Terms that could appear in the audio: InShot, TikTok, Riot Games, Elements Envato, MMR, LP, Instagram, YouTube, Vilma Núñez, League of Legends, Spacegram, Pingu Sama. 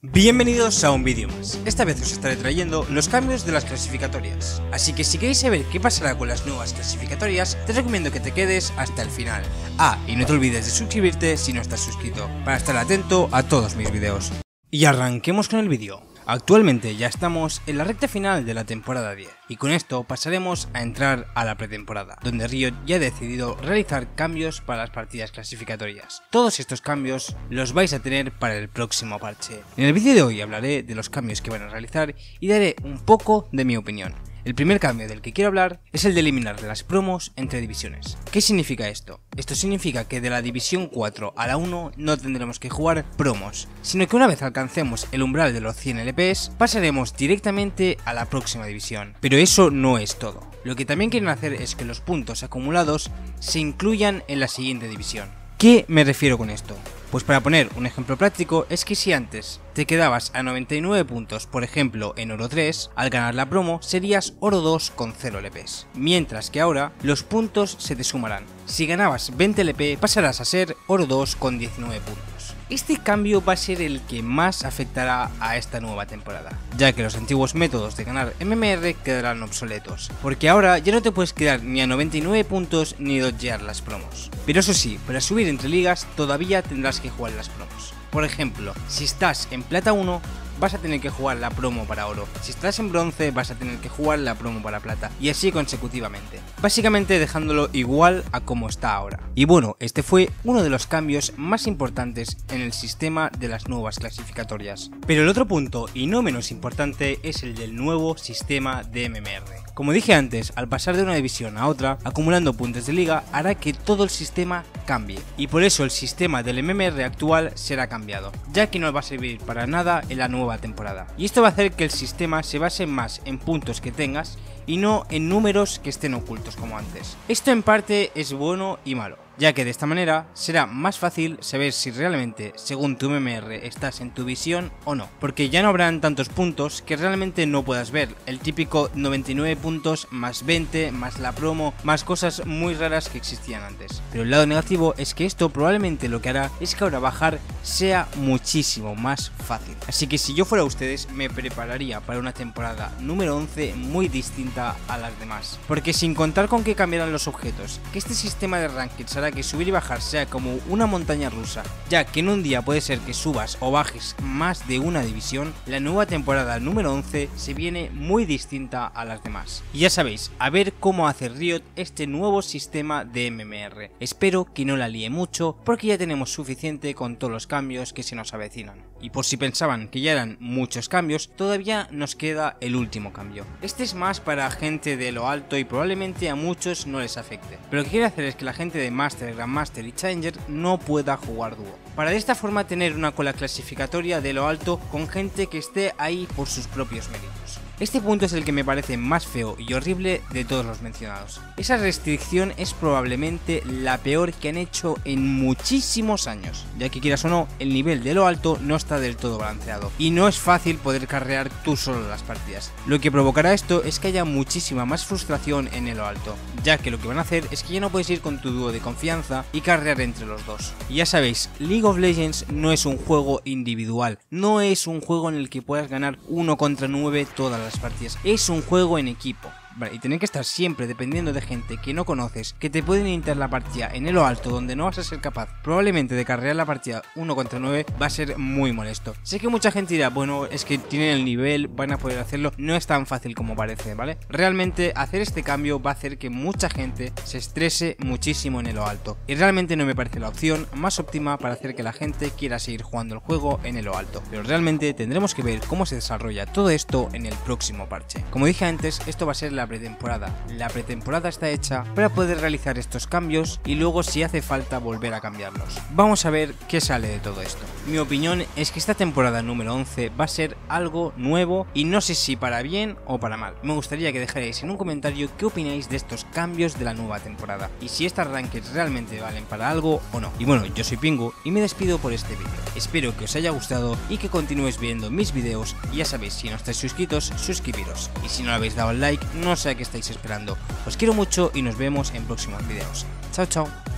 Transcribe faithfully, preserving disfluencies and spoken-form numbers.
Bienvenidos a un vídeo más. Esta vez os estaré trayendo los cambios de las clasificatorias, así que si queréis saber qué pasará con las nuevas clasificatorias, te recomiendo que te quedes hasta el final. Ah, y no te olvides de suscribirte si no estás suscrito, para estar atento a todos mis vídeos. Y arranquemos con el vídeo. Actualmente ya estamos en la recta final de la temporada diez y con esto pasaremos a entrar a la pretemporada, donde Riot ya ha decidido realizar cambios para las partidas clasificatorias. Todos estos cambios los vais a tener para el próximo parche. En el vídeo de hoy hablaré de los cambios que van a realizar y daré un poco de mi opinión. El primer cambio del que quiero hablar es el de eliminar las promos entre divisiones. ¿Qué significa esto? Esto significa que de la división cuatro a la uno no tendremos que jugar promos, sino que una vez alcancemos el umbral de los cien L P S pasaremos directamente a la próxima división. Pero eso no es todo. Lo que también quieren hacer es que los puntos acumulados se incluyan en la siguiente división. ¿Qué me refiero con esto? Pues para poner un ejemplo práctico, es que si antes te quedabas a noventa y nueve puntos, por ejemplo en oro tres, al ganar la promo serías oro dos con cero L Ps, mientras que ahora los puntos se te sumarán. Si ganabas veinte L P pasarás a ser oro dos con diecinueve puntos. Este cambio va a ser el que más afectará a esta nueva temporada, ya que los antiguos métodos de ganar M M R quedarán obsoletos, porque ahora ya no te puedes quedar ni a noventa y nueve puntos ni dodgear las promos. Pero eso sí, para subir entre ligas todavía tendrás que jugar las promos. Por ejemplo, si estás en plata uno, vas a tener que jugar la promo para oro, si estás en bronce vas a tener que jugar la promo para plata y así consecutivamente, básicamente dejándolo igual a como está ahora. Y bueno, este fue uno de los cambios más importantes en el sistema de las nuevas clasificatorias. Pero el otro punto, y no menos importante, es el del nuevo sistema de M M R. Como dije antes, al pasar de una división a otra, acumulando puntos de liga hará que todo el sistema cambie, y por eso el sistema del M M R actual será cambiado, ya que no va a servir para nada en la nueva temporada. Y esto va a hacer que el sistema se base más en puntos que tengas y no en números que estén ocultos como antes. Esto en parte es bueno y malo, ya que de esta manera será más fácil saber si realmente, según tu M M R, estás en tu visión o no, porque ya no habrán tantos puntos que realmente no puedas ver, el típico noventa y nueve puntos más veinte, más la promo, más cosas muy raras que existían antes. Pero el lado negativo es que esto probablemente lo que hará es que ahora bajar sea muchísimo más fácil. Así que si yo fuera ustedes, me prepararía para una temporada número once muy distinta a las demás, porque sin contar con que cambiarán los objetos, que este sistema de rankings hará que subir y bajar sea como una montaña rusa, ya que en un día puede ser que subas o bajes más de una división, la nueva temporada número once se viene muy distinta a las demás. Y ya sabéis, a ver cómo hace Riot este nuevo sistema de M M R. Espero que no la líe mucho, porque ya tenemos suficiente con todos los cambios que se nos avecinan. Y por si pensaban que ya eran muchos cambios, todavía nos queda el último cambio. Este es más para gente de lo alto y probablemente a muchos no les afecte, pero lo que quiero hacer es que la gente de más Grandmaster y Challenger no pueda jugar dúo, para de esta forma tener una cola clasificatoria de lo alto con gente que esté ahí por sus propios méritos. Este punto es el que me parece más feo y horrible de todos los mencionados. Esa restricción es probablemente la peor que han hecho en muchísimos años, ya que quieras o no, el nivel de lo alto no está del todo balanceado y no es fácil poder carrear tú solo las partidas. Lo que provocará esto es que haya muchísima más frustración en el lo alto, ya que lo que van a hacer es que ya no puedes ir con tu dúo de confianza y carrear entre los dos. Y ya sabéis, League of Legends no es un juego individual, no es un juego en el que puedas ganar uno contra nueve todas las Las partidas, es un juego en equipo. Vale, y tener que estar siempre dependiendo de gente que no conoces, que te pueden iniciar la partida en elo alto donde no vas a ser capaz probablemente de carrear la partida uno contra nueve, va a ser muy molesto. Sé que mucha gente dirá, bueno, es que tienen el nivel, van a poder hacerlo, no es tan fácil como parece, ¿vale? Realmente hacer este cambio va a hacer que mucha gente se estrese muchísimo en elo alto, y realmente no me parece la opción más óptima para hacer que la gente quiera seguir jugando el juego en elo alto. Pero realmente tendremos que ver cómo se desarrolla todo esto en el próximo parche. Como dije antes, esto va a ser la pretemporada. La pretemporada está hecha para poder realizar estos cambios y luego, si hace falta, volver a cambiarlos. Vamos a ver qué sale de todo esto. Mi opinión es que esta temporada número once va a ser algo nuevo y no sé si para bien o para mal. Me gustaría que dejarais en un comentario qué opináis de estos cambios de la nueva temporada y si estas rankings realmente valen para algo o no. Y bueno, yo soy Pingu y me despido por este vídeo. Espero que os haya gustado y que continuéis viendo mis vídeos. Ya sabéis, si no estáis suscritos, suscribiros, y si no le habéis dado al like, no sé qué estáis esperando. Os quiero mucho y nos vemos en próximos videos. Chao, chao.